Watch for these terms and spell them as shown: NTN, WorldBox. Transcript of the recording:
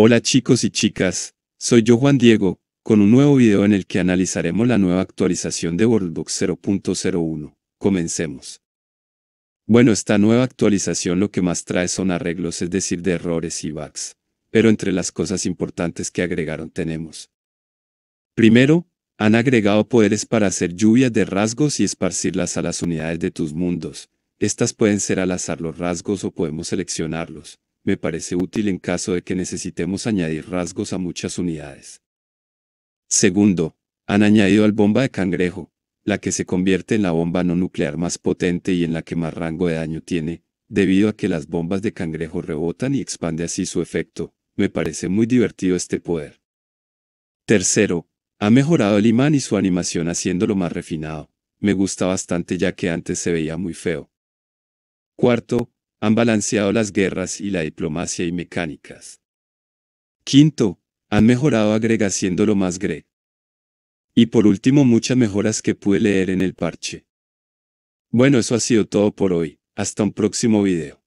Hola chicos y chicas, soy yo Juan Diego, con un nuevo video en el que analizaremos la nueva actualización de WorldBox 0.01. Comencemos. Bueno, esta nueva actualización lo que más trae son arreglos, es decir, de errores y bugs. Pero entre las cosas importantes que agregaron tenemos. Primero, han agregado poderes para hacer lluvias de rasgos y esparcirlas a las unidades de tus mundos. Estas pueden ser al azar los rasgos o podemos seleccionarlos. Me parece útil en caso de que necesitemos añadir rasgos a muchas unidades. Segundo, han añadido al bomba de cangrejo, la que se convierte en la bomba no nuclear más potente y en la que más rango de daño tiene, debido a que las bombas de cangrejo rebotan y expande así su efecto. Me parece muy divertido este poder. Tercero, ha mejorado el imán y su animación haciéndolo más refinado. Me gusta bastante ya que antes se veía muy feo. Cuarto, han balanceado las guerras y la diplomacia y mecánicas. Quinto, han mejorado Agreg haciéndolo más Greg. Y por último, muchas mejoras que pude leer en el parche. Bueno, eso ha sido todo por hoy. Hasta un próximo video.